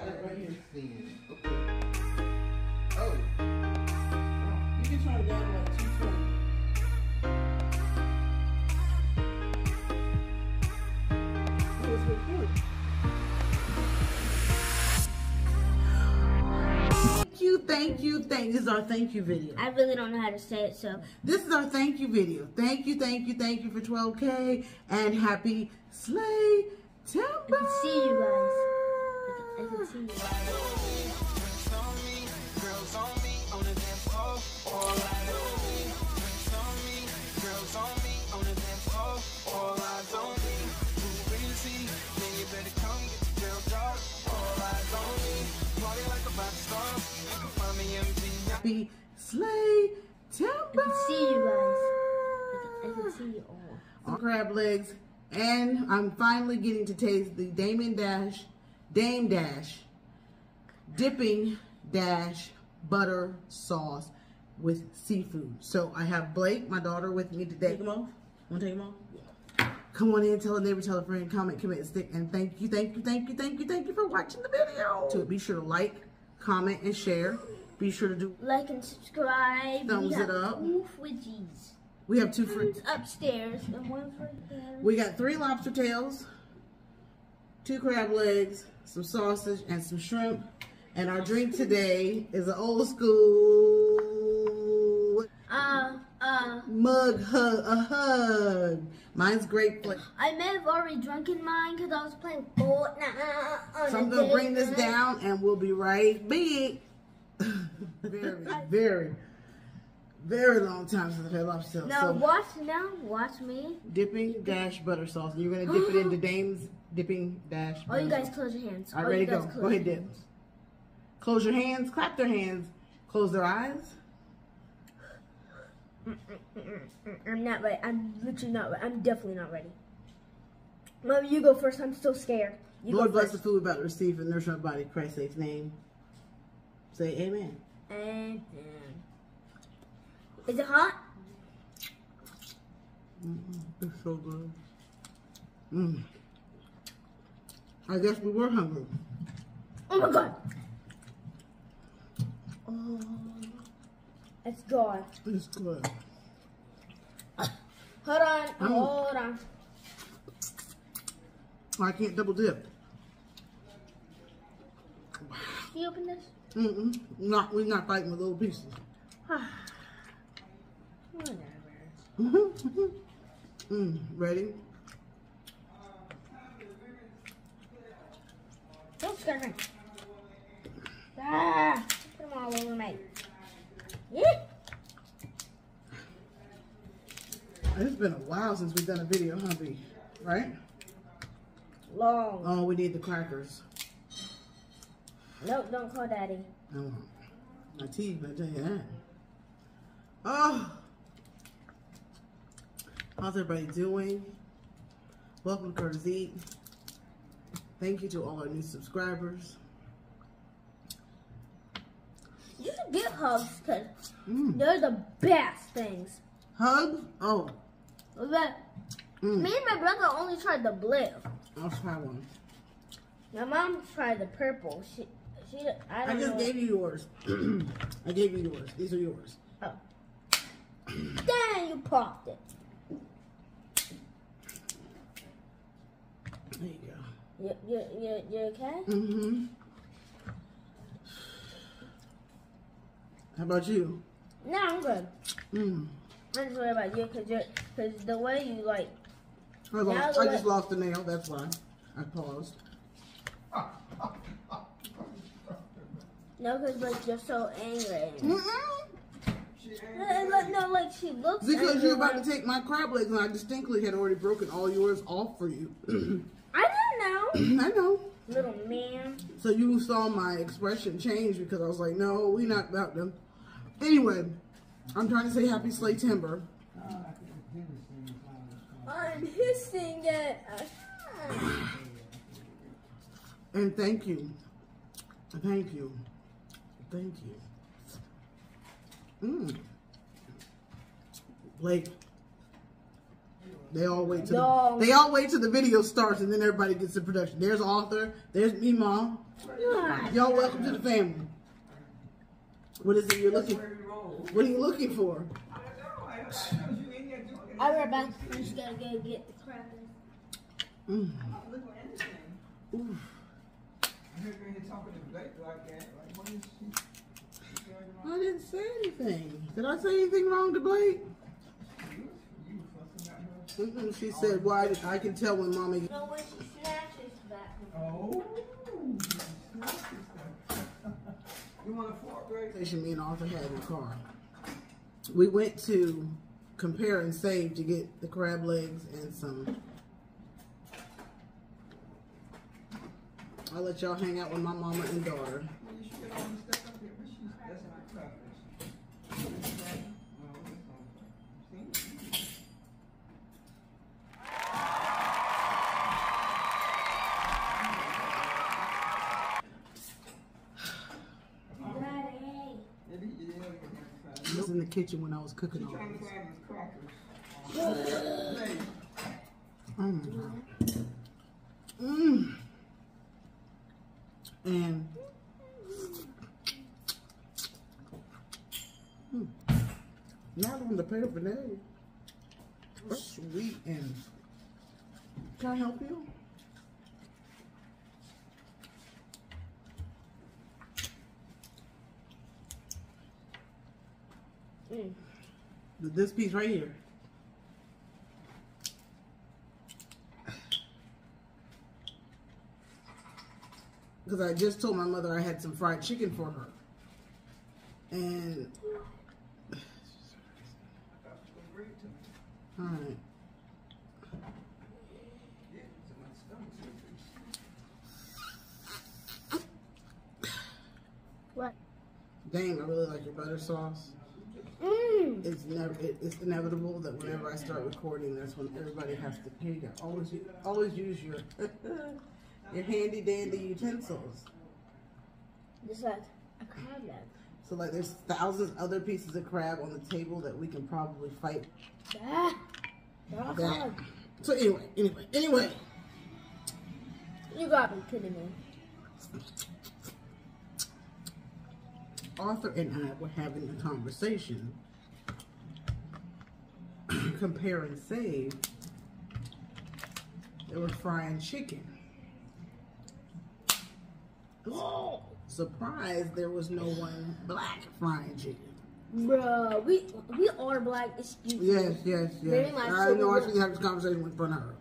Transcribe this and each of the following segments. Got it right here. Okay. Oh. You can turn it down like 220. Oh, it's recording. Thank you. This is our thank you video. I really don't know how to say it, so. This is our thank you video. Thank you for 12K and happy Slaytember. I can see you guys. Happy Slaytember. I can see you guys. I can see you all. Crab legs. And I'm finally getting to taste the Dame Dash dipping dash butter sauce with seafood. So I have Blake, my daughter, with me today. Take him off? Want to take him off? Yeah. Come on in, tell a neighbor, tell a friend, comment, commit, stick, and thank you for watching the video. So be sure to like, comment, and share. Be sure to do like and subscribe. Thumbs it up. Oof with G's. We have two friends upstairs and one friend there. We got 3 lobster tails, 2 crab legs, some sausage, and some shrimp. And our drink today is an old school mug hug. Mine's grape. I may have already drunken mine because I was playing Fortnite. So I'm gonna bring this down and we'll be right big. Very long time since I've had lobster. Now watch me. Dipping dash butter sauce. You're gonna dip it into Dame's dipping dash butter. Oh, you guys close your hands. All right, ready to go. Go ahead, dip. Close your hands, clap their hands, close their eyes. I'm not ready. I'm literally not ready. I'm definitely not ready. Mom, you go first. I'm so scared. You Lord bless the food about to receive and nourish our body. Christ's safe name. Say amen. Amen. Is it hot? It's so good. I guess we were hungry. Oh my God. Oh, it's good. It's good. Hold on. I can't double dip. Wow. Can you open this? We're not fighting with little pieces. Whatever. Ready? Don't scare me. Ah, put them all over me. Yeah. It's been a while since we've done a video, huh, B? Right? Long. Oh, we need the crackers. Nope, don't call Daddy. No. My teeth, I tell you that. Oh. How's everybody doing? Welcome to Carters Eat. Thank you to all our new subscribers. You should get hugs because they're the best things. Hugs? Oh. Me and my brother only tried the blue. I'll try one. My mom tried the purple. I just gave you yours. I gave you yours. These are yours. Oh. Dang, you popped it. There you go. You're okay? Mm-hmm. How about you? No, I'm good. I'm just worried about you because the way you like... I just lost the nail, that's why. I paused. No, because like, you're so angry. No, like she looks because angry. You're about to take my crab legs and I distinctly had already broken all yours off for you. I don't know. I know. Little man. So you saw my expression change because I was like, no, we not about them. Anyway, I'm trying to say happy Slaytember. I'm hissing at us. And thank you. Thank you. Thank you. Blake. They all wait till the video starts and then everybody gets the production. There's Arthur. There's me, Mom. Y'all welcome to the family. What is it you're looking for? What are you looking for? I read back and she gotta go get the crab. Mm. Ooh. I didn't say anything. Did I say anything wrong to Blake? Mm-mm, she said, "Why? Well, I can tell when Mommy." No, when she snatches back. Oh. You want a fork, right? Me and Arthur had in the car. We went to Compare and Save to get the crab legs and some. I'll let y'all hang out with my mama and daughter. I was in the kitchen when I was cooking all this. Mmm. And not on the paper. That's sweet. And can I help you? Mm. This piece right here. Because I just told my mother I had some fried chicken for her. And all right. What? Dang, I really like your butter sauce. Mm. It's inevitable that whenever I start recording, that's when everybody has to. Here you go. Always use your. Your handy dandy utensils. Just like a crab leg. So like there's thousands of other pieces of crab on the table that we can probably fight. That. So anyway. You gotta be kidding me. Arthur and I were having a conversation. Compare and Save. They were frying chicken. Oh, surprised there was no one black frying chicken. Bruh, we are black, excuse me. Yes. I know I should have this conversation with her.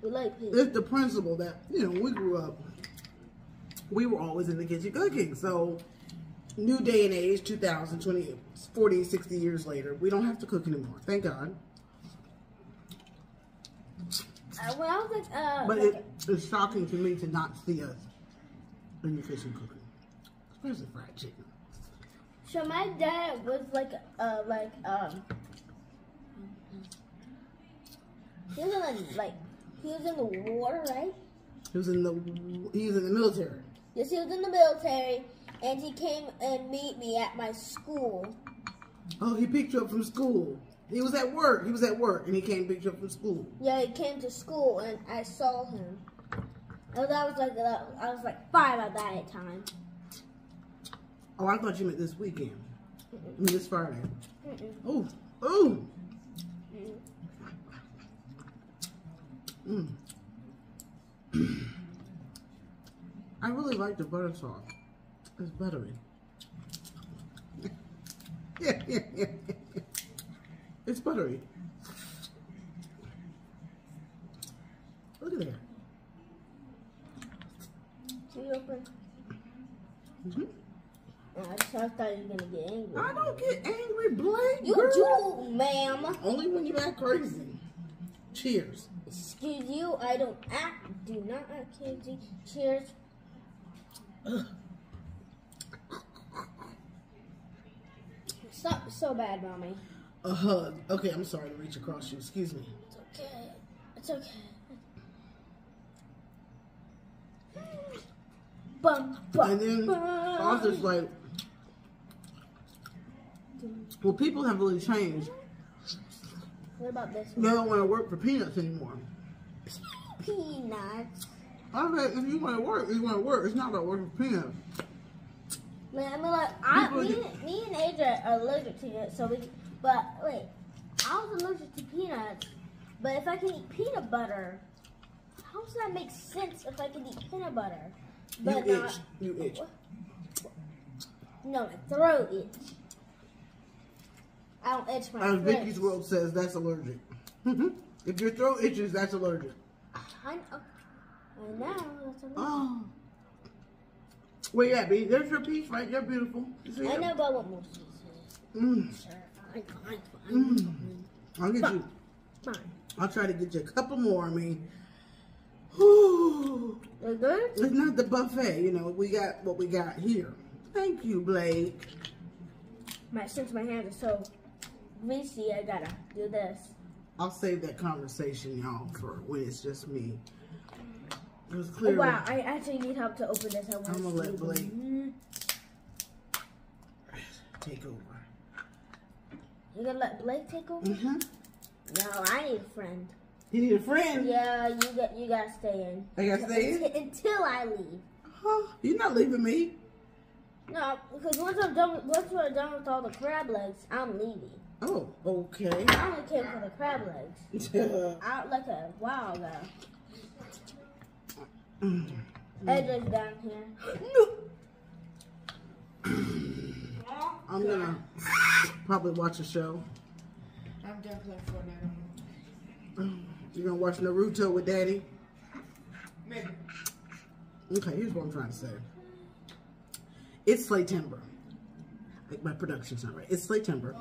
We like people. It's the principle that, we grew up, we were always in the kitchen cooking. So, new day and age, 2000, 20, 40, 60 years later, we don't have to cook anymore. Thank God. Well, I was like, but it's shocking to me to not see us in the kitchen cooking, especially fried chicken. So my dad was he was in the war, right? He was in the military. Yes, he was in the military, and he came and met me at my school. Oh, he picked you up from school. He was at work. And he came and picked you up from school. Yeah, he came to school, and I saw him. I was like 5 at that time. Oh, I thought you meant this weekend. Mm-mm. This Friday. Oh, oh. Mm. Mm. I really like the butter sauce. It's buttery. Yeah. It's buttery. Look at that. Open. Mm-hmm. I thought you were gonna get angry. I don't get angry, Blake. You girl. Do, ma'am. Only when you act crazy. Cheers. Excuse you, I don't act. Do not act crazy. Cheers. Ugh. Stop so bad, Mommy. A hug. Okay, I'm sorry to reach across you. Excuse me. It's okay. It's okay. And then Arthur's like, well, people have really changed. What about this one? They don't want to work for peanuts anymore. Peanuts? I mean, if you want to work, you want to work. It's not about working for peanuts. Man, I mean, like, me and Adrian are allergic to it, so we, but, wait, I was allergic to peanuts, but if I can eat peanut butter, how does that make sense if I can eat peanut butter? But you itch. You itch. No, my throat itch. I don't itch my throat. As Vicky's World says, that's allergic. If your throat itches, that's allergic. I know. That's allergic. Oh. Where you at, B? There's your piece right there, beautiful. I know, but I want more pieces. Sure. I'll get you. Fine. I'll try to get you a couple more. I mean, whew. They're good? It's not the buffet, you know. We got what we got here. Thank you, Blake. Since my hands are so greasy, I gotta do this. I'll save that conversation, y'all, for when it's just me. It was clear. Oh, wow, I actually need help to open this. I'm gonna let Blake take over. You gonna let Blake take over? Mm-hmm. No, I need a friend. You need a friend? Yeah, you gotta stay in. I gotta stay in? Until I leave. Huh? You're not leaving me. No, because once we're done with all the crab legs, I'm leaving. Oh, okay. I only came for the crab legs. Out like a while ago. Edge's down here. No. I'm gonna probably watch a show. I'm done playing Fortnite. You're gonna watch Naruto with Daddy? Maybe. Okay, here's what I'm trying to say. It's Slaytember. Like, my production's not right. It's Slaytember.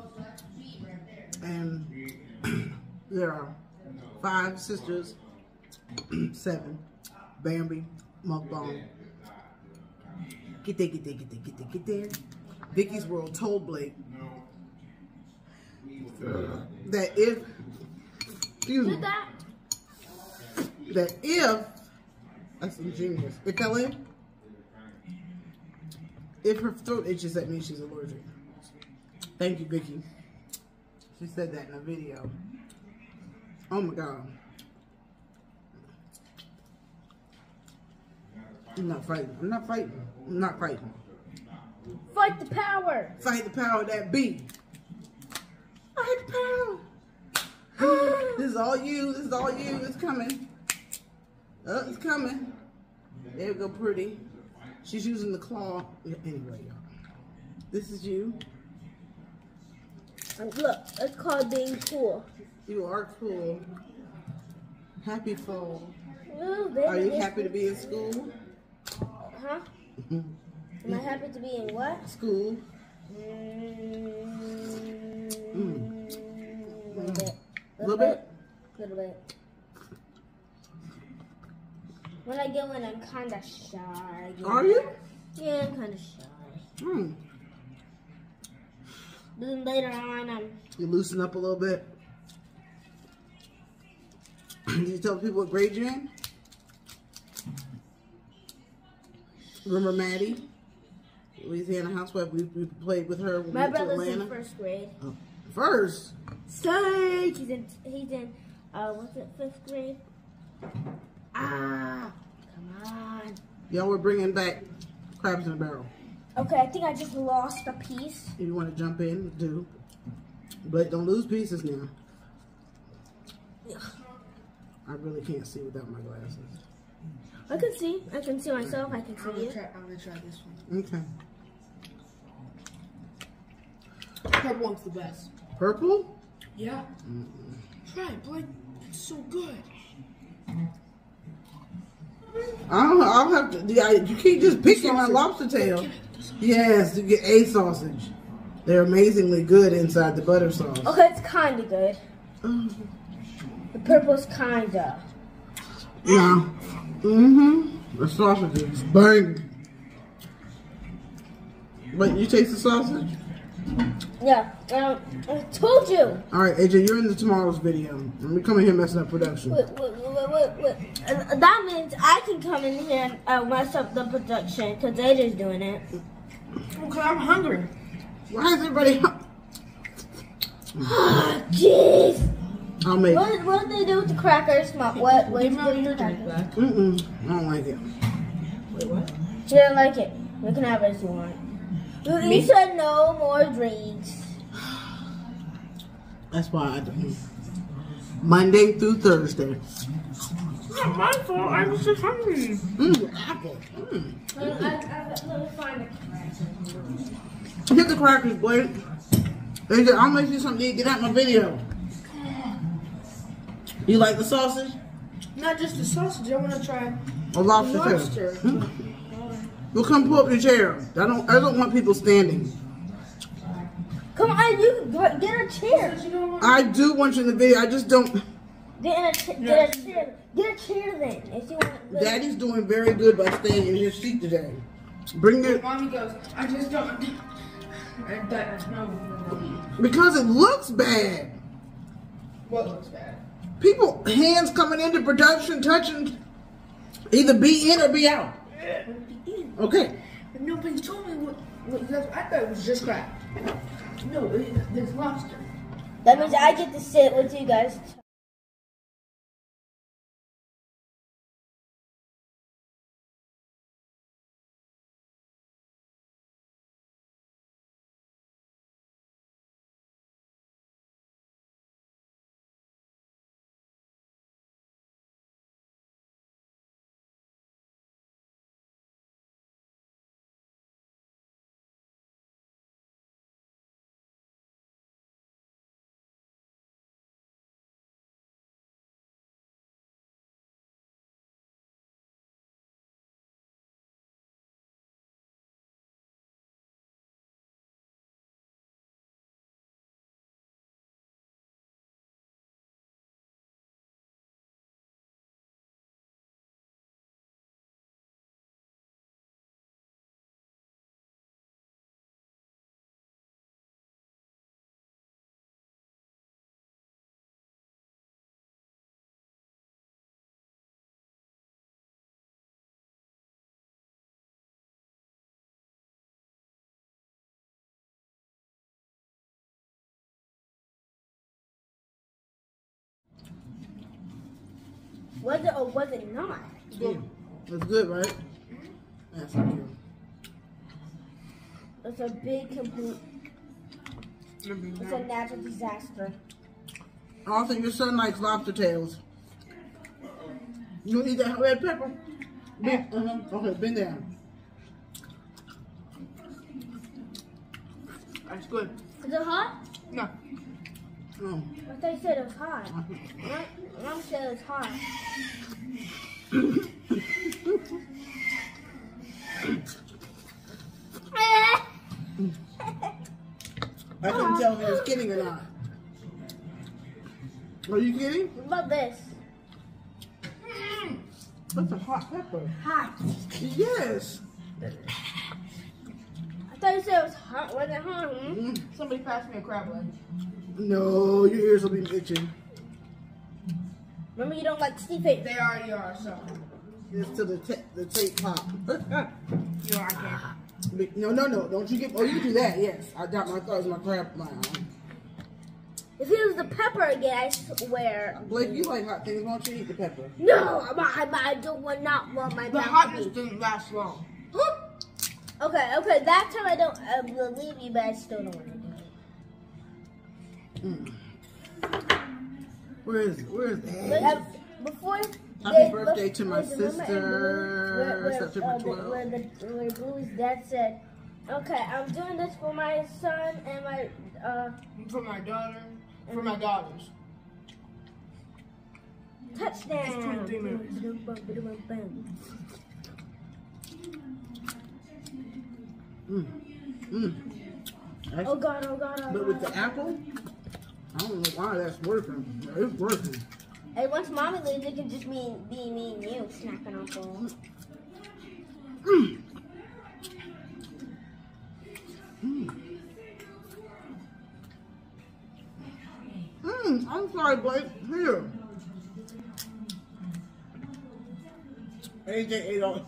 And there are 5 sisters, 7, Bambi, Mukbang. Get there, get there, get there, get there, get there. Vicky's World told Blake that if, excuse me, that if, that's ingenious, it fell in. If her throat itches, that means she's allergic. Thank you, Vicky. She said that in a video. Oh my God. I'm not fighting. I'm not fighting. I'm not fighting. Fight the power. Fight the power of that bee. Fight the power. Ah. This is all you. This is all you. It's coming. Oh, it's coming. There we go, pretty. She's using the claw. Anyway, y'all. This is you. Look, it's called being cool. You are cool. Happy fall. Ooh, are you happy to be in school? Huh? Am I happy to be in what? School. A little bit. When I go in, I'm kind of shy. Are you? Yeah, I'm kind of shy. Then later on, you loosen up a little bit. Did you tell people what grade you're in? Remember Maddie? Louisiana housewife. We played with her when we went to Atlanta. My brother's in first grade. Oh, first? Psych! He's in, what's it, 5th grade? Ah, come on. Y'all were bringing back crabs in a barrel. Okay, I think I just lost a piece. If you want to jump in, do. But don't lose pieces now. Ugh. I really can't see without my glasses. I can see. I can see myself. I can see you. I'm going to try this one. Okay. Purple one's the best. Purple? Yeah. Try it, Blake. It's so good. I'll have to. Yeah, you can't just pick on my lobster tail. Yes, you get a sausage. They're amazingly good inside the butter sauce. Okay, it's kind of good. The purple's kind of. Yeah. Mm-hmm. The sausage is bang. But you taste the sausage? Yeah. I told you. All right, AJ, you're in the tomorrow's video. Let me come in here messing up production. Wait. That means I can come in here and mess up the production because AJ's doing it. Because I'm hungry. Why is everybody hungry? Oh, jeez. I'll make. What did they do with the crackers? What did they do with the crackers? I don't like it. Wait, what? You don't like it. You can have it if you want. You said no more drinks. That's why I don't. Monday through Thursday. Not my fault. I was just hungry. Apple. Let me find the crackers. Get the crackers, Blake. I'll make you something to eat. Get out my video. You like the sausage? Not just the sausage. I want to try a lobster. Well, come pull up your chair. I don't want people standing. Come on, you get a chair. I do want you in the video. I just don't. Get a chair. Get a chair then. If you want to Daddy's doing very good by staying in his seat today. Bring it. Mommy goes. I just don't. Because it looks bad. What looks bad? People, hands coming into production, touching, either be in or be out. Okay. But nobody told me what I thought it was just crap. No, there's lobster. That means I get to sit with you guys. Was it or was it not? Yeah. That's good, right? That's good. It's a big complete. It's a natural disaster. I don't think your son likes lobster tails. You need that red pepper? Yeah. Okay, bend down. That's good. Is it hot? No. Oh. I thought you said it was hot. Mom said it was hot. I couldn't tell if he was kidding or not. Are you kidding? What about this? That's a hot pepper. Hot. Yes. I thought you said it was hot. Was it hot? Somebody passed me a crab leg. No, your ears will be itching. Remember, you don't like sleeping. They already are, so. Just till the tape pop. You are, I can't. No, don't you get. Oh, you do that, yes. I got my thoughts, my crab, my. If it was the pepper again, I swear. Blake, you like hot things. Why don't you eat the pepper? No, I don't want my. The hotness didn't last long. Okay, that time I don't believe you, but I still don't want it. Where is that? Before happy birthday to my sister, September 12th. Where Blue's dad said, okay, I'm doing this for my son and my, for my daughter, for my daughters. Touchdown. Oh God. But with the apple? I don't know why that's working. It's working. Hey, once Mommy leaves, it can just be me and you snacking on food. I'm sorry, Blake. Here. AJ ate all.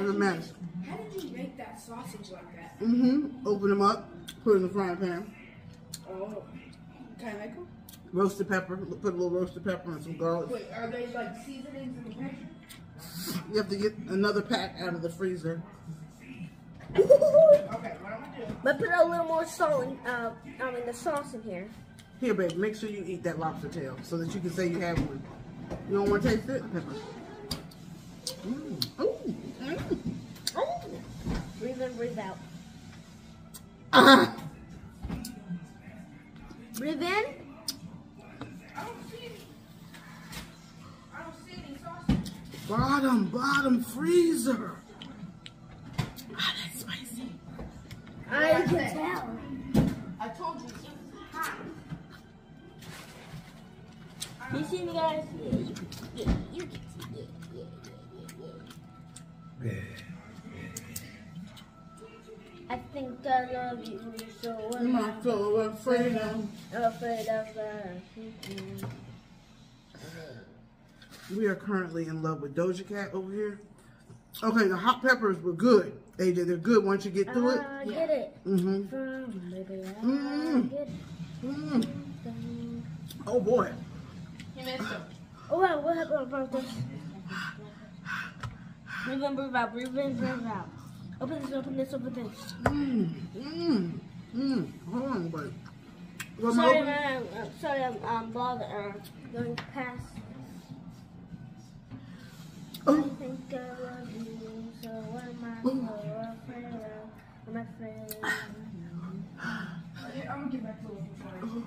It's a mess. How did you make that sausage like that? Mm-hmm. Open them up, put it in the frying pan. Oh. Can I make them? Roasted pepper. Put a little roasted pepper and some garlic. Wait, are they like seasonings in the pan? You have to get another pack out of the freezer. Okay, what I'm gonna do? But put a little more salt in, I mean the sauce in here. Here, babe, make sure you eat that lobster tail so that you can say you have one. You don't want to taste it? Pepper. Mm. Ooh. Mm. Ooh. Breathe in, breathe out. Breathe in. I don't see any sausage. Bottom freezer. Oh, that's spicy. I can tell. I told you. You see me, guys? Yeah, you can see. Yeah. I think I love you, so I'm so afraid of. We are currently in love with Doja Cat over here. Okay, the hot peppers were good. AJ, they're good once you get through it. I get it. Mm-hmm. Mm-hmm. Oh boy. You missed it. Oh wow, what happened about this? Breathe in, breathe out, breathe in, breathe out. Open this, open this, open this. Hold on, buddy. Sorry, man. Sorry, I'm bothered. Going past. I think I love you, so am I afraid of? I'm gonna get back to looking for you.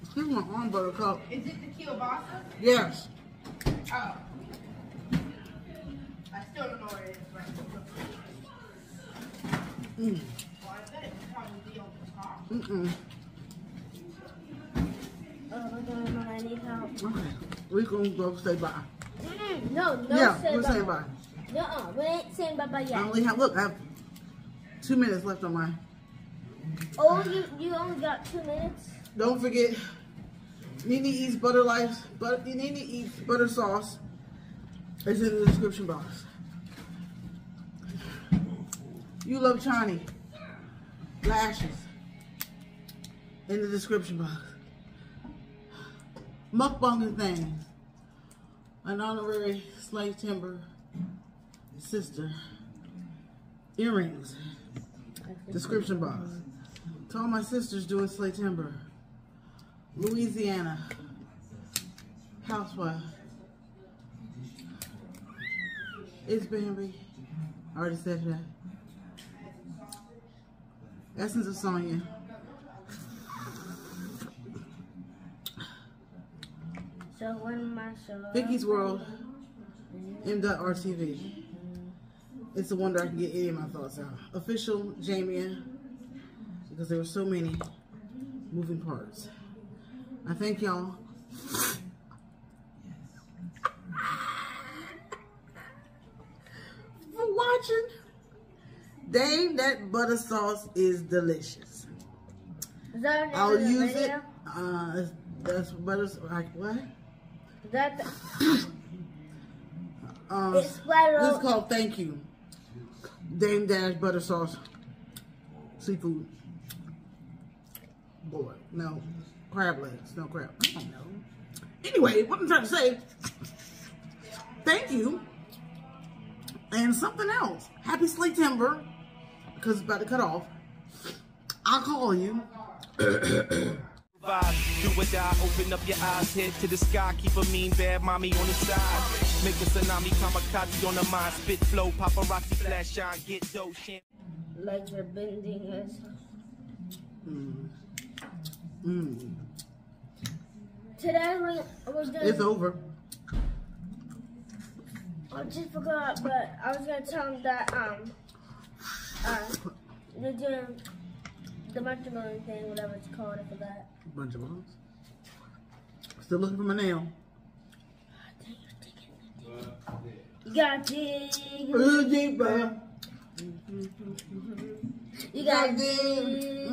Excuse my arm, Buttercup. Is it the kielbasa? Yes. Oh. I still don't know where it is right now. I need help. Okay, we gonna go say bye. No, yeah, say bye. Saying bye. No, we ain't saying bye bye yet. I only have, look, I have 2 minutes left on mine. Oh, you only got 2 minutes. Don't forget, Nene Eats Butter Life, but Nene Eats Butter Sauce is in the description box. You love Chani. Lashes in the description box. Mukbanging things. An honorary Slaytember sister. Earrings. Description box. To all my sisters doing Slaytember. Louisiana. Housewife. It's Bambi. I already said that. Essence of Sonya. So when my show Vicky's World. M.RTV. It's the wonder I can get any of my thoughts out. Official Jamia. Because there were so many moving parts. I thank y'all. For watching. Dame, that butter sauce is delicious. Is that the I'll use video? It. That's butter sauce. Like what? That. It's called Thank You. Dame Dash butter sauce, seafood. Boy, no crab legs, no crab. I don't know. Anyway, what I'm trying to say. Thank you. And something else. Happy Slaytember. Because it's about to cut off. I'll call you. Do or die, open up your eyes, head to the sky, keep a mean bad mommy on the side. Make a tsunami, kamikaze on the mind, spit flow, paparazzi flash shine, get those shit. Like they're bending us. Today we're doing. It's over. I just forgot, but I was gonna tell him that they're doing the matrimony thing, whatever it's called after that. Bunch of moms. Still looking for my nail. You gotta dig a little deeper. You gotta dig a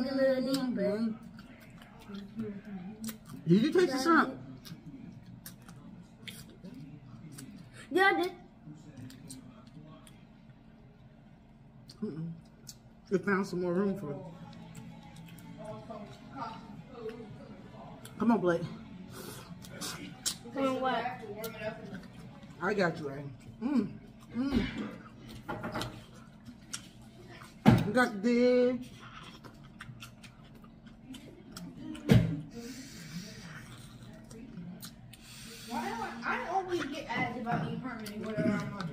little deeper. Did you taste the shrimp? Yeah, I did. We found some more room for it. Come on, Blake. Come on, what? I got you, right? We got this. I always get asked if I eat permanent, whether I'm going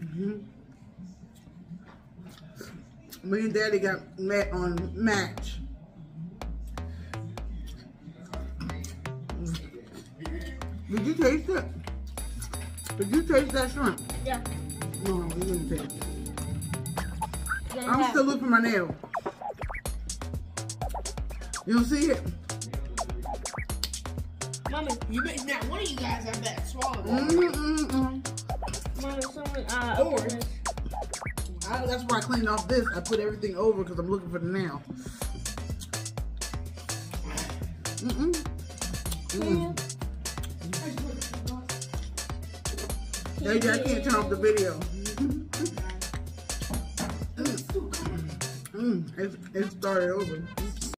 to do it. Me and Daddy got met on Match. Did you taste it? Did you taste that shrimp? Yeah. No, you didn't taste it. I'm still looping my nail. You don't see it? Mommy, you bet now one of you guys have that swallow. Mommy, someone orange. That's why I cleaned off this. I put everything over because I'm looking for the nail. Baby, I can't turn off the video. It started over.